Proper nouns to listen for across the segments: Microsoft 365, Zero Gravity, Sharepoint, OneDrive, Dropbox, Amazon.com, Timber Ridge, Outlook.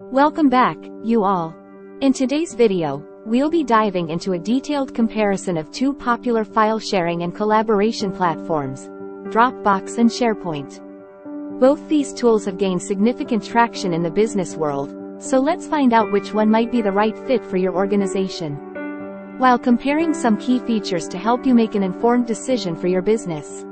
Welcome back, you all. In today's video, we'll be diving into a detailed comparison of two popular file sharing and collaboration platforms, Dropbox and SharePoint. Both these tools have gained significant traction in the business world, so let's find out which one might be the right fit for your organization, while comparing some key features to help you make an informed decision for your business.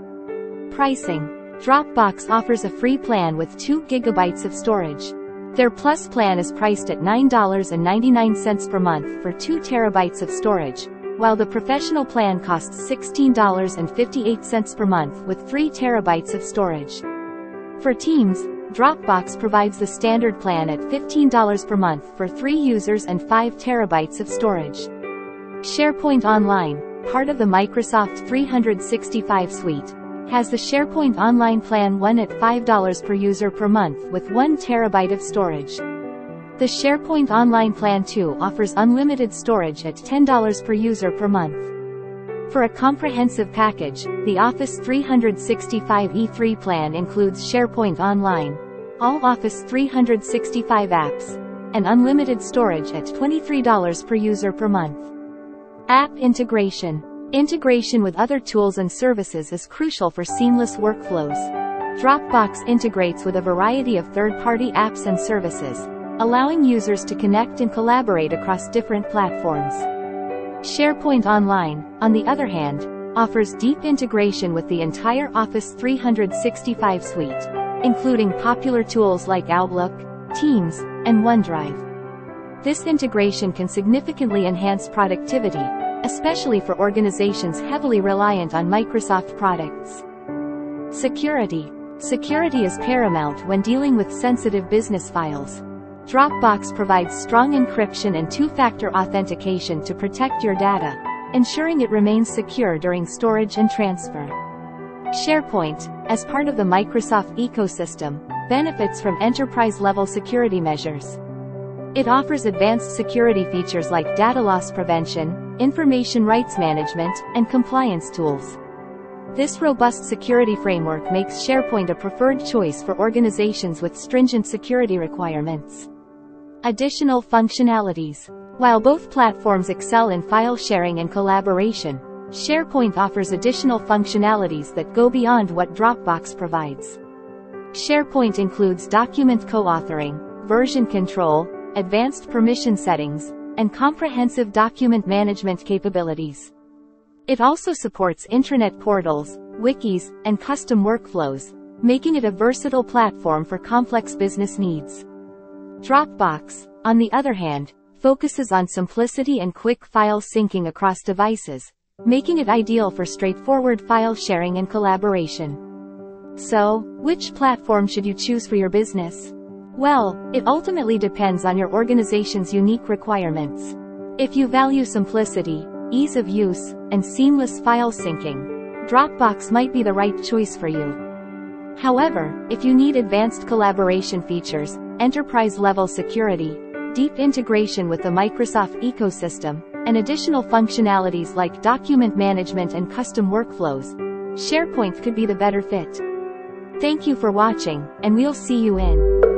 Pricing. Dropbox offers a free plan with 2 gigabytes of storage. Their Plus plan is priced at $9.99 per month for 2 terabytes of storage, while the Professional plan costs $16.58 per month with 3 terabytes of storage. For teams, Dropbox provides the Standard plan at $15 per month for 3 users and 5 terabytes of storage. SharePoint Online, part of the Microsoft 365 suite, has the SharePoint Online Plan 1 at $5 per user per month with 1 terabyte of storage. The SharePoint Online Plan 2 offers unlimited storage at $10 per user per month. For a comprehensive package, the Office 365 E3 plan includes SharePoint Online, all Office 365 apps, and unlimited storage at $23 per user per month. App integration. Integration with other tools and services is crucial for seamless workflows. Dropbox integrates with a variety of third-party apps and services, allowing users to connect and collaborate across different platforms. SharePoint Online, on the other hand, offers deep integration with the entire Office 365 suite, including popular tools like Outlook, Teams, and OneDrive. This integration can significantly enhance productivity, especially for organizations heavily reliant on Microsoft products. Security. Security is paramount when dealing with sensitive business files. Dropbox provides strong encryption and 2-factor authentication to protect your data, ensuring it remains secure during storage and transfer. SharePoint, as part of the Microsoft ecosystem, benefits from enterprise-level security measures. It offers advanced security features like data loss prevention, information rights management, and compliance tools. This robust security framework makes SharePoint a preferred choice for organizations with stringent security requirements. Additional functionalities. While both platforms excel in file sharing and collaboration, SharePoint offers additional functionalities that go beyond what Dropbox provides. SharePoint includes document co-authoring, version control, advanced permission settings, and comprehensive document management capabilities. It also supports intranet portals, wikis, and custom workflows, making it a versatile platform for complex business needs. Dropbox, on the other hand, focuses on simplicity and quick file syncing across devices, making it ideal for straightforward file sharing and collaboration. So, which platform should you choose for your business? Well, it ultimately depends on your organization's unique requirements. If you value simplicity, ease of use, and seamless file syncing, Dropbox might be the right choice for you. However, if you need advanced collaboration features, enterprise-level security, deep integration with the Microsoft ecosystem, and additional functionalities like document management and custom workflows, SharePoint could be the better fit. Thank you for watching, and we'll see you in